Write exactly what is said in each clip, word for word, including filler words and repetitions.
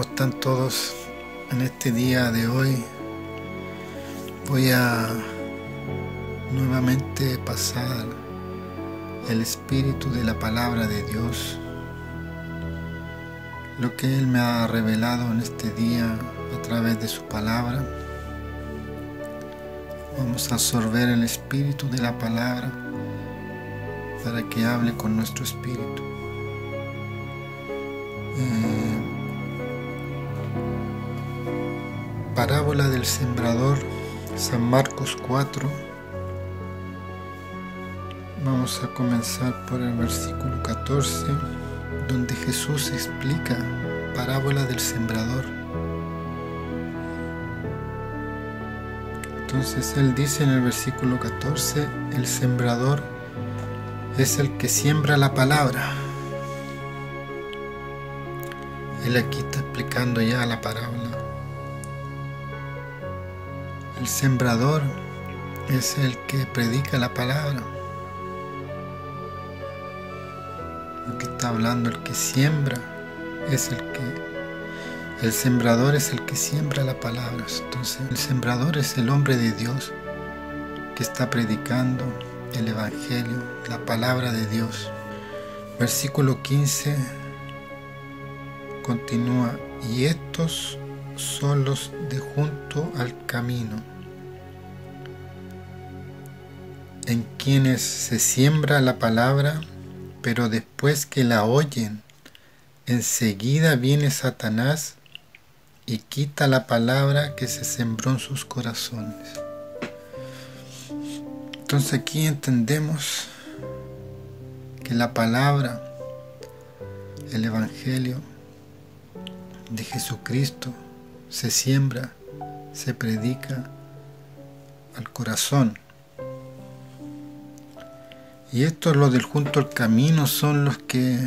¿Cómo están todos en este día de hoy? Voy a nuevamente pasar el espíritu de la palabra de Dios, lo que Él me ha revelado en este día a través de su palabra. Vamos a absorber el espíritu de la palabra para que hable con nuestro espíritu. Eh, Parábola del Sembrador, San Marcos cuatro. Vamos a comenzar por el versículo catorce, donde Jesús explica parábola del sembrador. Entonces Él dice en el versículo catorce, el sembrador es el que siembra la palabra. Él aquí está explicando ya la parábola. El sembrador es el que predica la palabra. El que está hablando, el que siembra, es el que... El sembrador es el que siembra la palabra. Entonces, el sembrador es el hombre de Dios que está predicando el Evangelio, la palabra de Dios. Versículo quince continúa, y estos son los de junto al camino, en quienes se siembra la palabra, pero después que la oyen, enseguida viene Satanás y quita la palabra que se sembró en sus corazones. Entonces aquí entendemos que la palabra, el Evangelio de Jesucristo, se siembra, se predica al corazón. Y estos, los del junto al camino, son los que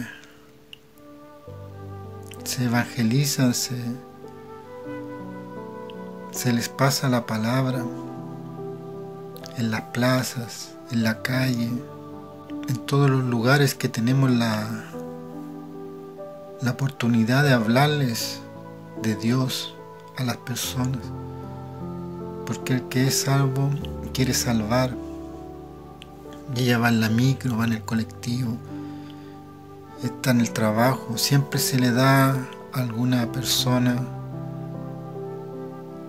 se evangelizan, se, se les pasa la palabra en las plazas, en la calle, en todos los lugares que tenemos la, la oportunidad de hablarles de Dios a las personas, porque el que es salvo quiere salvar. Y ella va en la micro, va en el colectivo, está en el trabajo, siempre se le da a alguna persona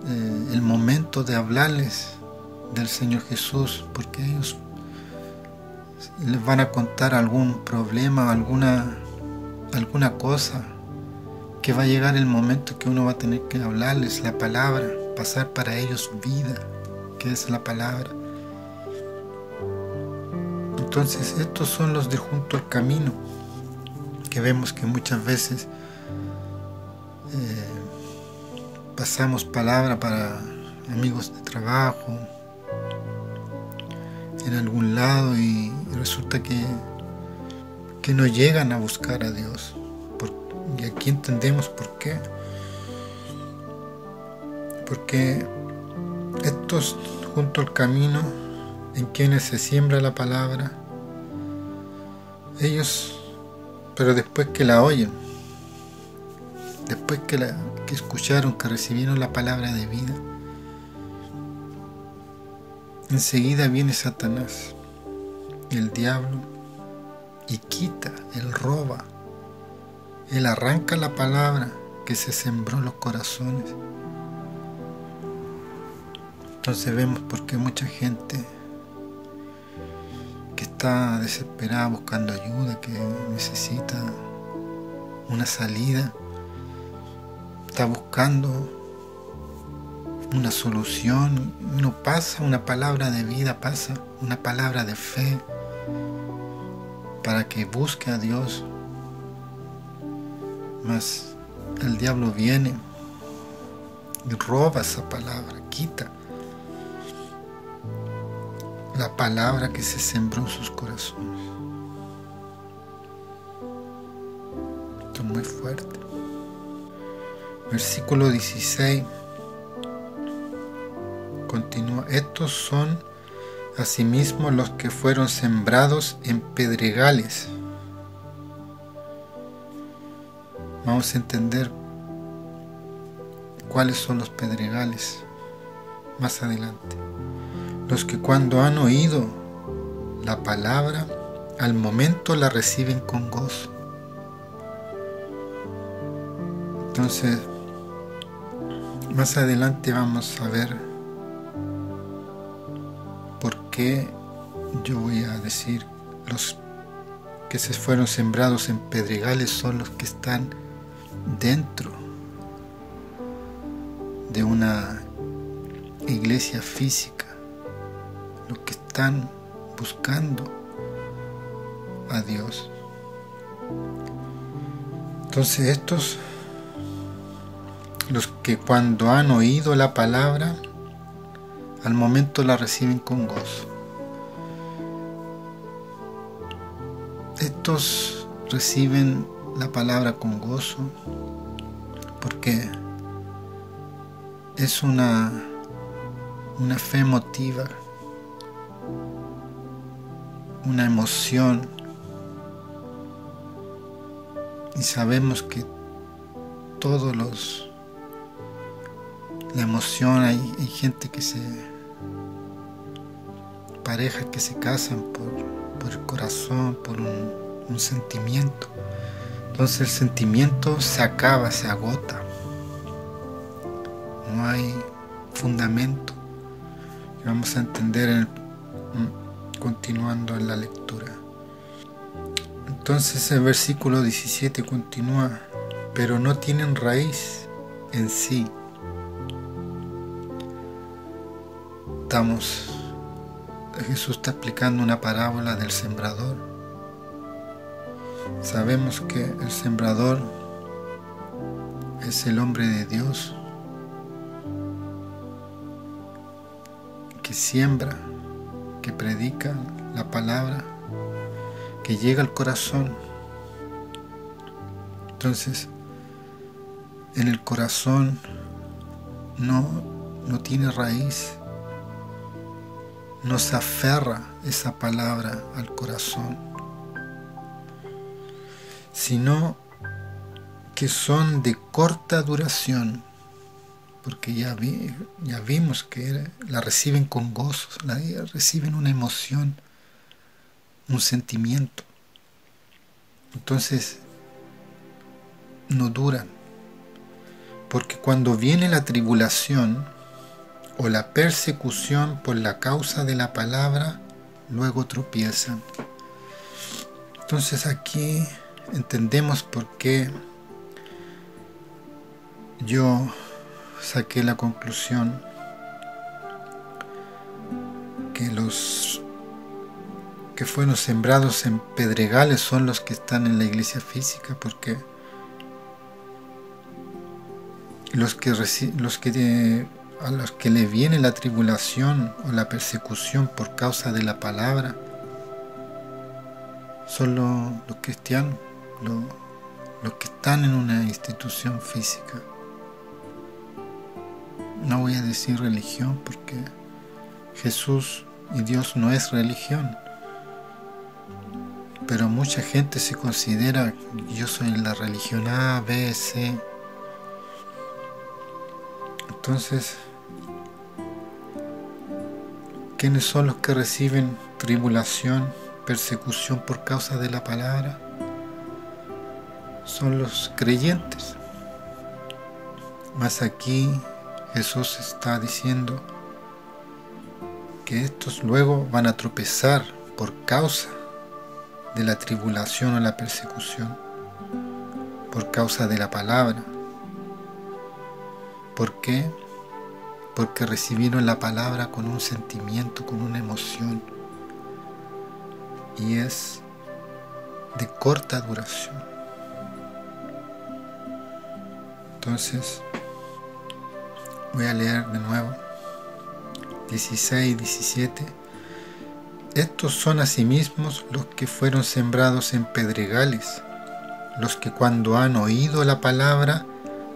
eh, el momento de hablarles del Señor Jesús, porque ellos les van a contar algún problema, alguna, alguna cosa, que va a llegar el momento que uno va a tener que hablarles la palabra, pasar para ellos vida, que es la palabra. Entonces estos son los de junto al camino, que vemos que muchas veces eh, pasamos palabra para amigos de trabajo, en algún lado, y resulta que, que no llegan a buscar a Dios. Y aquí entendemos por qué. Porque estos junto al camino, en quienes se siembra la palabra, ellos, pero después que la oyen, después que, la, que escucharon, que recibieron la palabra de vida, enseguida viene Satanás, el diablo, y quita, él roba. Él arranca la palabra que se sembró en los corazones. Entonces vemos por qué mucha gente que está desesperada buscando ayuda, que necesita una salida, está buscando una solución. Uno pasa una palabra de vida, pasa una palabra de fe para que busque a Dios. Mas el diablo viene y roba esa palabra, quita la palabra que se sembró en sus corazones. Esto es muy fuerte. Versículo dieciséis continúa, estos son asimismo los que fueron sembrados en pedregales. Vamos a entender cuales son los pedregales, más adelante, los que cuando han oído la palabra, al momento la reciben con gozo. Entonces, más adelante vamos a ver por qué yo voy a decir los que se fueron sembrados en pedregales son los que están dentro de una iglesia física, los que están buscando a Dios. Entonces estos, los que cuando han oído la palabra, al momento la reciben con gozo. Estos reciben la palabra con gozo porque es una, una fe emotiva, una emoción, y sabemos que todos los la emoción, hay, hay gente que se, parejas que se casan por, por el corazón, por un, un sentimiento. Entonces el sentimiento se acaba, se agota, no hay fundamento. Y vamos a entender el, continuando en la lectura. Entonces el versículo diecisiete continúa, pero no tienen raíz en sí. Estamos, Jesús está explicando una parábola del sembrador. Sabemos que el sembrador es el hombre de Dios que siembra, que predica la palabra, que llega al corazón. Entonces, en el corazón no, no tiene raíz. Nos aferra esa palabra al corazón, sino que son de corta duración, porque ya, vi, ya vimos que la reciben con gozo, la reciben una emoción, un sentimiento. Entonces no duran, porque cuando viene la tribulación o la persecución por la causa de la palabra, luego tropiezan. Entonces aquí entendemos por qué yo saqué la conclusión que los que fueron sembrados en pedregales son los que están en la iglesia física, porque los que reci- los que de, a los que le viene la tribulación o la persecución por causa de la palabra son los, los cristianos, los, los que están en una institución física. No voy a decir religión, porque Jesús y Dios no es religión, pero mucha gente se considera, yo soy la religión A, B, C. Entonces, ¿quiénes son los que reciben tribulación, persecución por causa de la palabra? Son los creyentes. Mas aquí Jesús está diciendo que estos luego van a tropezar por causa de la tribulación o la persecución, por causa de la palabra. ¿Por qué? Porque recibieron la palabra con un sentimiento, con una emoción, y es de corta duración. Entonces, voy a leer de nuevo, dieciséis y diecisiete. Estos son asimismo los que fueron sembrados en pedregales, los que cuando han oído la palabra,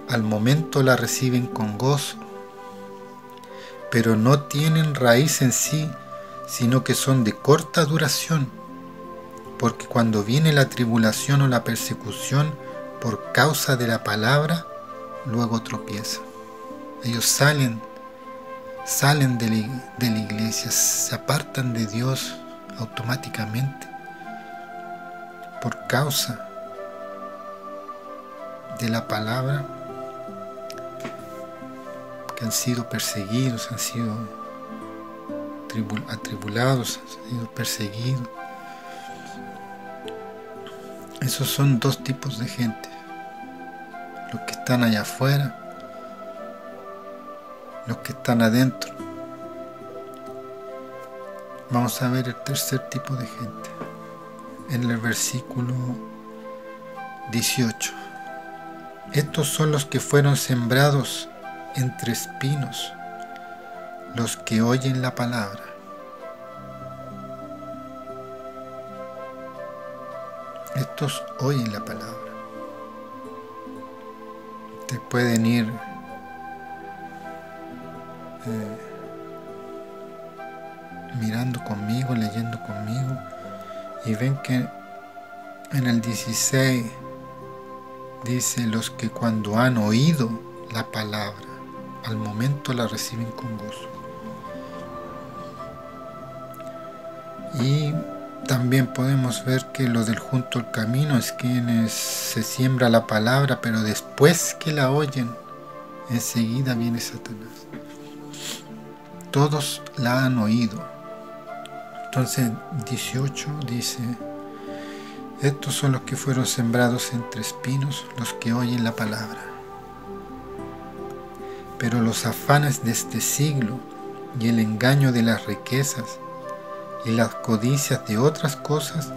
al momento la reciben con gozo, pero no tienen raíz en sí, sino que son de corta duración, porque cuando viene la tribulación o la persecución por causa de la palabra, luego tropiezan. Ellos salen, salen de la, de la iglesia, se apartan de Dios automáticamente por causa de la palabra, que han sido perseguidos, han sido atribulados, han sido perseguidos. Esos son dos tipos de gente: los que están allá afuera, los que están adentro. Vamos a ver el tercer tipo de gente en el versículo dieciocho. Estos son los que fueron sembrados entre espinos, los que oyen la palabra. Estos oyen la palabra. Te pueden ir Eh, mirando conmigo, leyendo conmigo, y ven que en el dieciséis dice: los que cuando han oído la palabra, al momento la reciben con gozo. Y también podemos ver que lo del junto al camino es quienes se siembra la palabra, pero después que la oyen, enseguida viene Satanás. Todos la han oído. Entonces dieciocho dice: estos son los que fueron sembrados entre espinos, los que oyen la palabra, pero los afanes de este siglo y el engaño de las riquezas y las codicias de otras cosas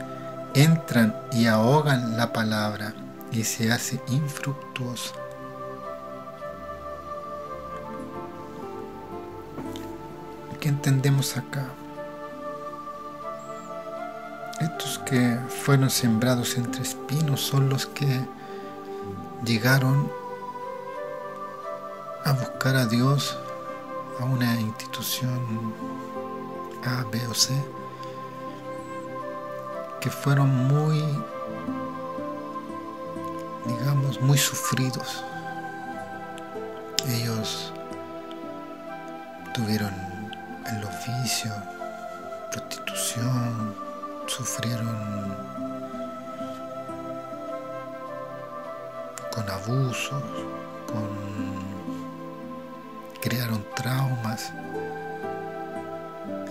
entran y ahogan la palabra y se hace infructuosa. ¿Qué entendemos acá? Estos que fueron sembrados entre espinos son los que llegaron a buscar a Dios, a una institución A, B o C, que fueron muy, digamos, muy sufridos. Ellos tuvieron el oficio, prostitución, sufrieron con abusos, con... crearon traumas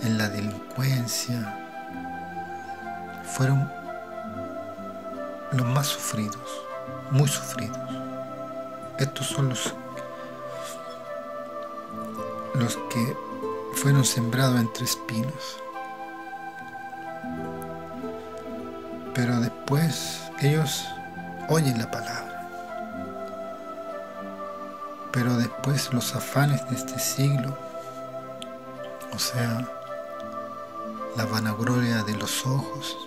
en la delincuencia, fueron los más sufridos, muy sufridos. Estos son los, los que fueron sembrados entre espinos, pero después ellos oyen la palabra, pero después los afanes de este siglo, o sea, la vanagloria de los ojos,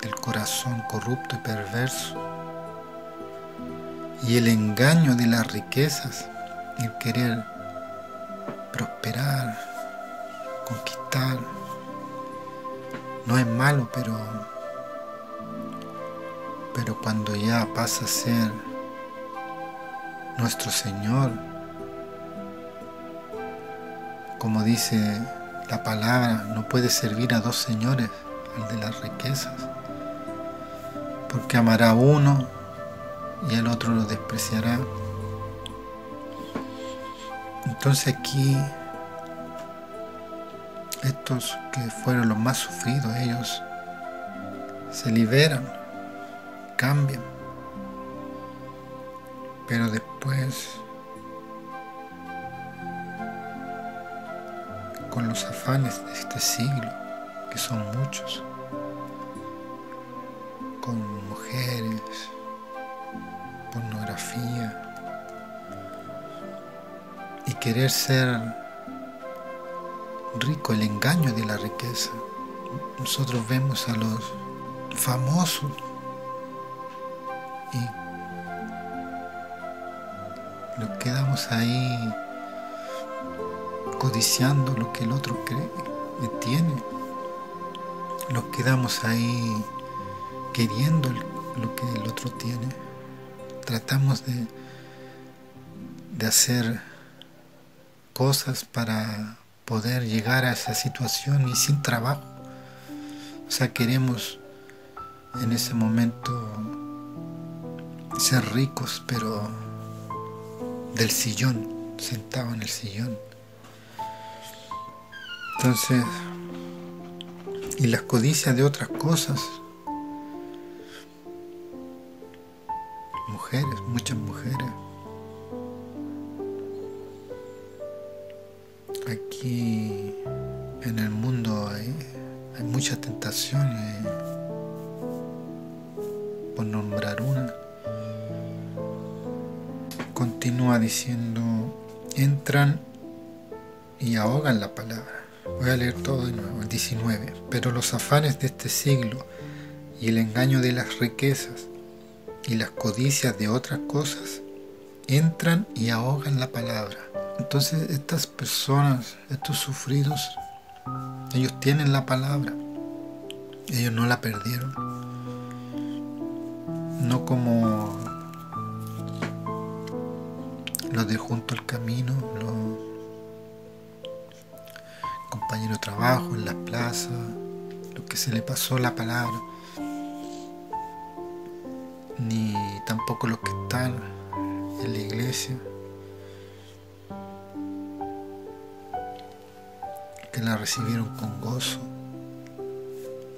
del corazón corrupto y perverso, y el engaño de las riquezas, el querer prosperar, conquistar. No es malo, pero pero cuando ya pasa a ser nuestro Señor, como dice la palabra, no puede servir a dos señores, al de las riquezas, porque amará a uno y el otro lo despreciará. Entonces aquí, estos que fueron los más sufridos, ellos se liberan, cambian, pero después, con los afanes de este siglo, que son muchos, con mujeres, pornografía, y querer ser rico, el engaño de la riqueza. Nosotros vemos a los famosos y nos quedamos ahí codiciando lo que el otro cree que tiene. Nos quedamos ahí queriendo lo que el otro tiene. Tratamos de de hacer cosas para poder llegar a esa situación y sin trabajo. O sea, queremos en ese momento ser ricos, pero del sillón, sentado en el sillón. Entonces, y las codicias de otras cosas. Mujeres, muchas mujeres. Aquí en el mundo hay, hay muchas tentaciones, por nombrar una. Continúa diciendo, entran y ahogan la palabra. Voy a leer todo de nuevo, el diecinueve. Pero los afanes de este siglo y el engaño de las riquezas y las codicias de otras cosas entran y ahogan la palabra. Entonces estas personas, estos sufridos, ellos tienen la palabra. Ellos no la perdieron. No como los de junto al camino, los compañero de trabajo, en las plazas, lo que se le pasó la palabra, ni tampoco los que están en la iglesia, que la recibieron con gozo,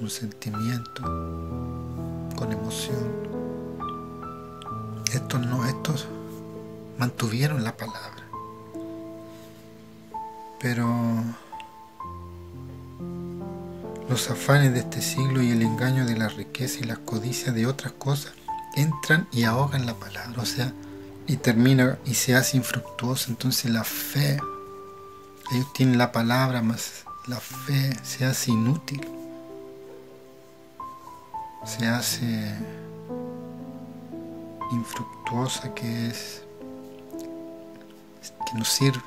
un sentimiento, con emoción. Estos no, estos mantuvieron la palabra, pero los afanes de este siglo y el engaño de la riqueza y las codicias de otras cosas entran y ahogan la palabra, o sea, y termina y se hace infructuosa. Entonces la fe, ellos tienen la palabra, mas la fe se hace inútil, se hace infructuosa, que es que no sirve.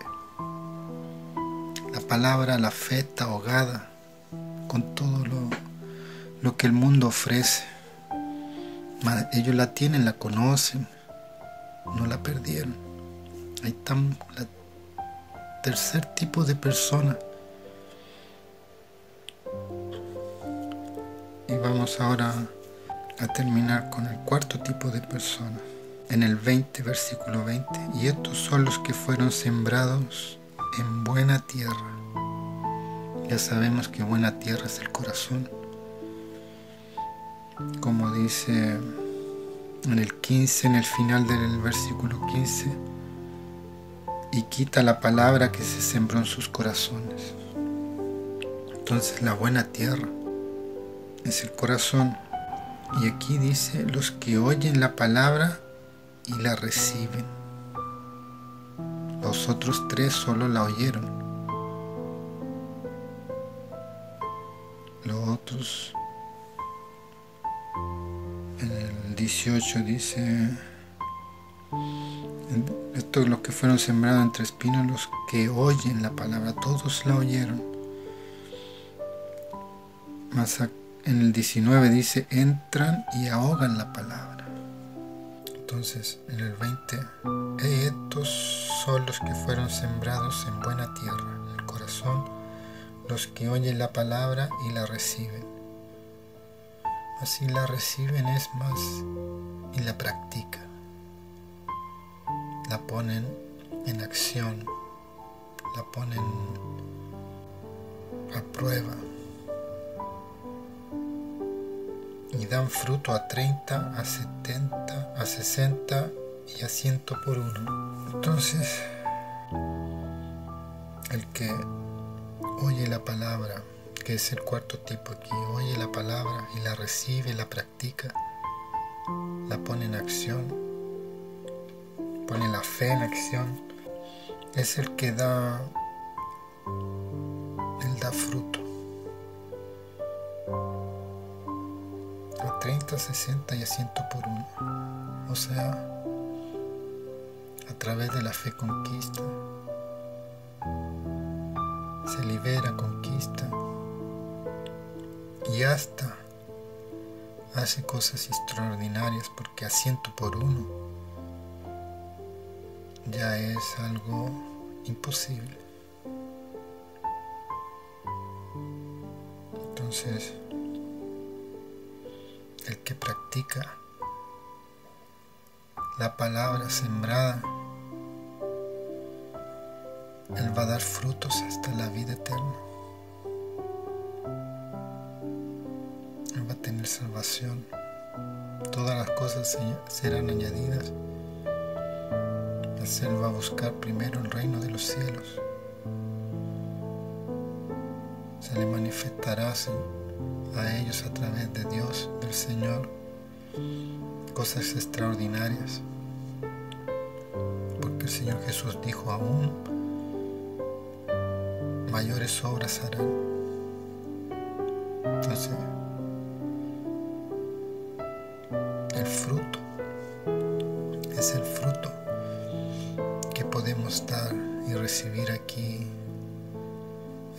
La palabra, la fe está ahogada con todo lo, lo que el mundo ofrece. Ellos la tienen, la conocen, no la perdieron. Ahí está el tercer tipo de personas. Y vamos ahora a terminar con el cuarto tipo de personas. En el veinte, versículo veinte. Y estos son los que fueron sembrados en buena tierra. Ya sabemos que buena tierra es el corazón. Como dice en el quince, en el final del versículo quince, y quita la palabra que se sembró en sus corazones. Entonces la buena tierra es el corazón. Y aquí dice, los que oyen la palabra y la reciben. Los otros tres solo la oyeron. Los otros, en el dieciocho dice, estos los que fueron sembrados entre espinos, los que oyen la palabra, todos la oyeron. Mas en el diecinueve dice, entran y ahogan la palabra. Entonces en el veinte, estos son los que fueron sembrados en buena tierra, el corazón, los que oyen la palabra y la reciben. Así la reciben es más y la practican, la ponen en acción, la ponen a prueba y dan fruto a treinta, a setenta, a sesenta y a cien por uno. Entonces el que oye la palabra, que es el cuarto tipo aquí, oye la palabra y la recibe, la practica, la pone en acción, pone la fe en acción, es el que da, él da fruto a treinta, sesenta y a cien por uno. O sea, a través de la fe conquista, se libera, conquista y hasta hace cosas extraordinarias, porque a ciento por uno ya es algo imposible. Entonces, el que practica la palabra sembrada, él va a dar frutos hasta la vida eterna. Él va a tener salvación. Todas las cosas serán añadidas. Mas él va a buscar primero el reino de los cielos. Se le manifestará a ellos a través de Dios, del Señor, cosas extraordinarias. Porque el Señor Jesús dijo aún, mayores obras harán. Entonces, el fruto es el fruto que podemos dar y recibir aquí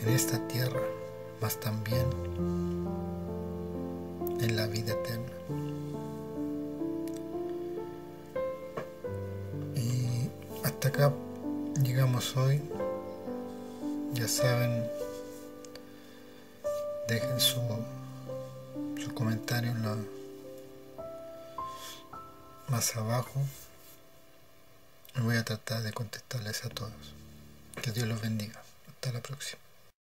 en esta tierra, mas también en la vida eterna. Y hasta acá llegamos hoy. Ya saben, dejen su, su comentario en la, más abajo. Voy a tratar de contestarles a todos. Que Dios los bendiga. Hasta la próxima.